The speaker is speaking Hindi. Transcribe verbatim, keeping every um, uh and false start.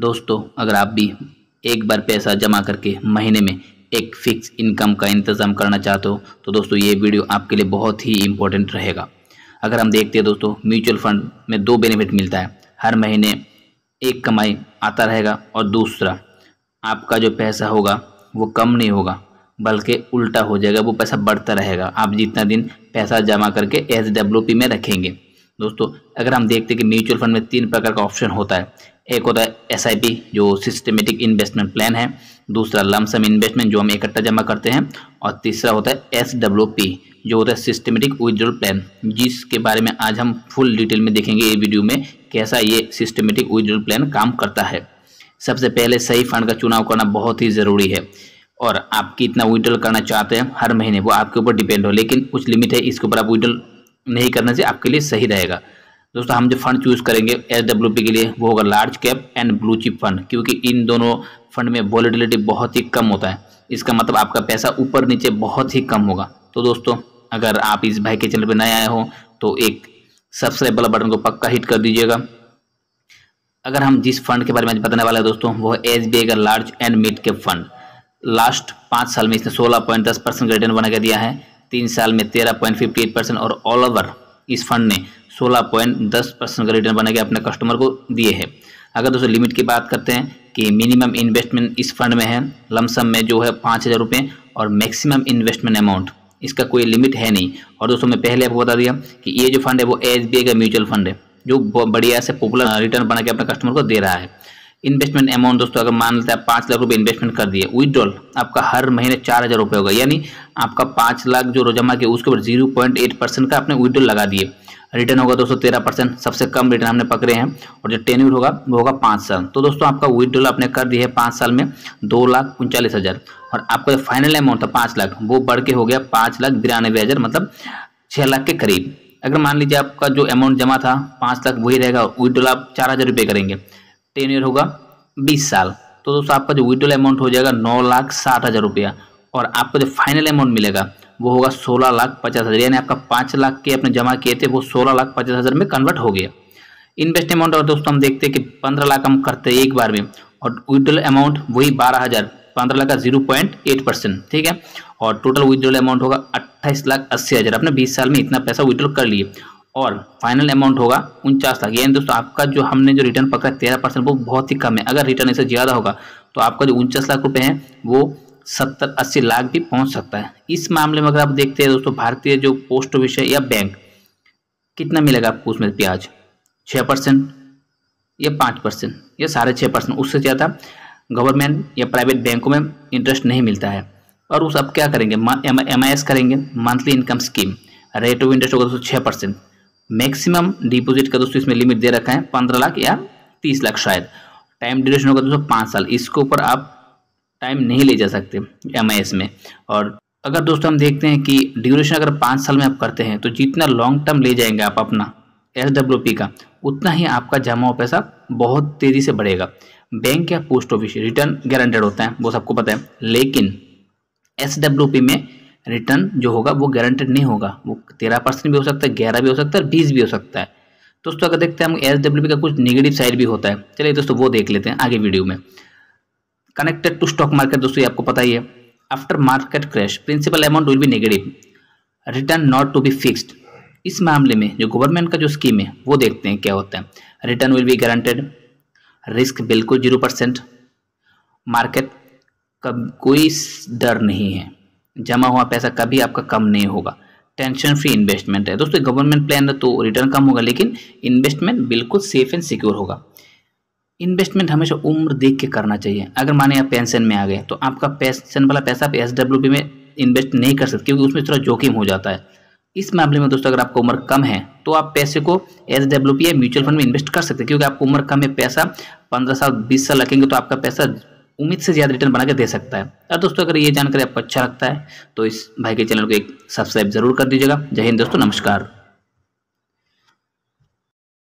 दोस्तों अगर आप भी एक बार पैसा जमा करके महीने में एक फिक्स इनकम का इंतज़ाम करना चाहते हो तो दोस्तों ये वीडियो आपके लिए बहुत ही इम्पोर्टेंट रहेगा। अगर हम देखते हैं दोस्तों म्यूचुअल फंड में दो बेनिफिट मिलता है, हर महीने एक कमाई आता रहेगा और दूसरा आपका जो पैसा होगा वो कम नहीं होगा बल्कि उल्टा हो जाएगा, वो पैसा बढ़ता रहेगा आप जितना दिन पैसा जमा करके एस डब्ल्यू पी में रखेंगे। दोस्तों अगर हम देखते हैं कि म्यूचुअल फंड में तीन प्रकार का ऑप्शन होता है, एक होता है एस आई पी जो सिस्टमेटिक इन्वेस्टमेंट प्लान है, दूसरा लमसम इन्वेस्टमेंट जो हम इकट्ठा जमा करते हैं और तीसरा होता है एस डब्ल्यू पी जो होता है सिस्टमेटिक विड्रॉल प्लान, जिसके बारे में आज हम फुल डिटेल में देखेंगे ये वीडियो में कैसा ये सिस्टमेटिक विड्रॉल प्लान काम करता है। सबसे पहले सही फंड का चुनाव करना बहुत ही ज़रूरी है और आप कितना विड्रॉल करना चाहते हैं हर महीने वो आपके ऊपर डिपेंड हो, लेकिन कुछ लिमिट है इसके ऊपर आप विड्रॉल नहीं करने से आपके लिए सही रहेगा। दोस्तों हम जो फंड चूज़ करेंगे एस डब्ल्यू पी के लिए वो होगा large cap and blue chip fund, क्योंकि इन दोनों फंड में वॉलेटिलिटी बहुत ही कम होता है, इसका मतलब आपका पैसा ऊपर नीचे बहुत ही कम होगा। तो दोस्तों अगर आप इस भाई के चैनल पर नए आए हो तो एक सब्सक्राइब वाला बटन को पक्का हिट कर दीजिएगा। अगर हम जिस फंड के बारे में बताने वाले हैं दोस्तों वो है एस बी आई का large and mid cap fund. Last पाँच साल में इसने सोलह पॉइंट दस परसेंट का रिटर्न बना के दिया है, तीन साल में तेरह पॉइंट फिफ्टी एट परसेंट और ऑल ओवर इस फंड ने सोलह पॉइंट दस परसेंट का रिटर्न बना के अपने कस्टमर को दिए हैं। अगर दोस्तों लिमिट की बात करते हैं कि मिनिमम इन्वेस्टमेंट इस फंड में है लमसम में जो है पाँच हज़ार रुपये और मैक्सिमम इन्वेस्टमेंट अमाउंट इसका कोई लिमिट है नहीं। और दोस्तों मैं पहले आपको बता दिया कि ये जो फंड है वो एस बी आई का म्यूचुअल फंड है जो बढ़िया से पॉपुलर रिटर्न बना के अपने कस्टमर को दे रहा है। इन्वेस्टमेंट अमाउंट दोस्तों अगर मान लेते हैं पाँच लाख रुपए इन्वेस्टमेंट कर दिए, विड्रॉल आपका हर महीने चार हज़ार रुपये होगा, यानी आपका पाँच लाख जो रोजमा के उसके ऊपर जीरो पॉइंट एट परसेंट का आपने विड्रॉल लगा दिए, रिटर्न होगा दोस्तों तेरह परसेंट सबसे कम रिटर्न हमने पकड़े हैं और जो टेन्योर होगा वो होगा पाँच साल। तो दोस्तों आपका विड्रॉल आपने कर दिया है पाँच साल में दो लाख उनचालीस हज़ार और आपका जो फाइनल अमाउंट था पाँच लाख वो बढ़ के हो गया पाँच लाख बिरानवे हज़ार मतलब छः लाख के करीब। अगर मान लीजिए आपका जो अमाउंट जमा था पाँच लाख वही रहेगा और विड्रॉल आप चार हज़ार रुपये करेंगे, टेन ईयर होगा बीस साल, तो दोस्तों आपका जो विड्रॉल अमाउंट हो जाएगा नौ लाख साठ हज़ार रुपया और आपको जो फाइनल अमाउंट मिलेगा वो होगा सोलह लाख पचास हज़ार, यानी आपका पाँच लाख के अपने जमा किए थे वो सोलह लाख पचास हज़ार में कन्वर्ट हो गया। इन्वेस्ट अमाउंट और दोस्तों हम देखते हैं कि पंद्रह लाख हम करते हैं एक बार में और विड्रॉल अमाउंट वही बारह हज़ार पंद्रह लाख का जीरो पॉइंट एट परसेंट ठीक है, और टोटल विड्रॉल अमाउंट होगा अट्ठाईस लाख अस्सी हज़ार, अपने बीस साल में इतना पैसा विड्रॉल कर लिए और फाइनल अमाउंट होगा उनचास लाख, यानी दोस्तों आपका जो हमने जो रिटर्न पकड़ा तेरह परसेंट वो बहुत ही कम है। अगर रिटर्न इससे ज़्यादा होगा तो आपका जो उनचास लाख रुपए है वो सत्तर अस्सी लाख भी पहुंच सकता है। इस मामले में अगर आप देखते हैं दोस्तों भारतीय जो पोस्ट ऑफिस है या बैंक कितना मिलेगा आपको उसमें ब्याज छः परसेंट या पाँच परसेंट या साढ़े छः परसेंट, उससे ज़्यादा गवर्नमेंट या प्राइवेट बैंकों में इंटरेस्ट नहीं मिलता है। और उस अब क्या करेंगे एम आई एस करेंगे monthly income scheme, rate of interest होगा दोस्तों छः परसेंट, मैक्सिमम डिपॉजिट का दोस्तों इसमें लिमिट दे रखा है पंद्रह लाख या तीस लाख शायद, टाइम ड्यूरेशन होगा दोस्तों पाँच साल, इसके ऊपर आप टाइम नहीं ले जा सकते एम आई एस में। और अगर दोस्तों हम देखते हैं कि ड्यूरेशन अगर पाँच साल में आप करते हैं तो जितना लॉन्ग टर्म ले जाएंगे आप अपना एस डब्ल्यू पी का उतना ही आपका जमा हुआ पैसा बहुत तेज़ी से बढ़ेगा। बैंक या पोस्ट ऑफिस रिटर्न गारंटेड होता है वो सबको पता है, लेकिन एस डब्ल्यू पी में रिटर्न जो होगा वो गारंटेड नहीं होगा, वो तेरह परसेंट भी हो सकता है, ग्यारह भी हो सकता है, बीस भी हो सकता है। दोस्तों अगर देखते हैं हम एस डब्ल्यू पी का कुछ नेगेटिव साइड भी होता है, चलिए दोस्तों वो देख लेते हैं आगे वीडियो में। कनेक्टेड टू स्टॉक मार्केट दोस्तों ये आपको पता ही है, after market crash principal amount will be negative, return not to be fixed. इस मामले में जो गवर्नमेंट का जो स्कीम है वो देखते हैं क्या होता है, return will be guaranteed, risk बिल्कुल जीरो परसेंट, मार्केट का कोई डर नहीं है, जमा हुआ पैसा कभी आपका कम नहीं होगा, टेंशन फ्री इन्वेस्टमेंट है। दोस्तों गवर्नमेंट प्लान है तो रिटर्न कम होगा लेकिन इन्वेस्टमेंट बिल्कुल सेफ एंड सिक्योर होगा। इन्वेस्टमेंट हमेशा उम्र देख के करना चाहिए, अगर माने आप पेंशन में आ गए तो आपका पेंशन वाला पैसा आप एस डब्ल्यू पी में इन्वेस्ट नहीं कर सकते क्योंकि उसमें थोड़ा जोखिम हो जाता है। इस मामले में दोस्तों अगर आपको उम्र कम है तो आप पैसे को एस डब्ल्यू पी या म्यूचुअल फंड में इन्वेस्ट कर सकते हैं, क्योंकि आपको उम्र कम है, पैसा पंद्रह साल बीस साल रखेंगे तो आपका पैसा उम्मीद से ज़्यादा रिटर्न बना के दे सकता है। और दोस्तों अगर ये जानकारी आपको अच्छा लगता है तो इस भाई के चैनल को एक सब्सक्राइब जरूर कर दीजिएगा। जय हिंद दोस्तों, नमस्कार।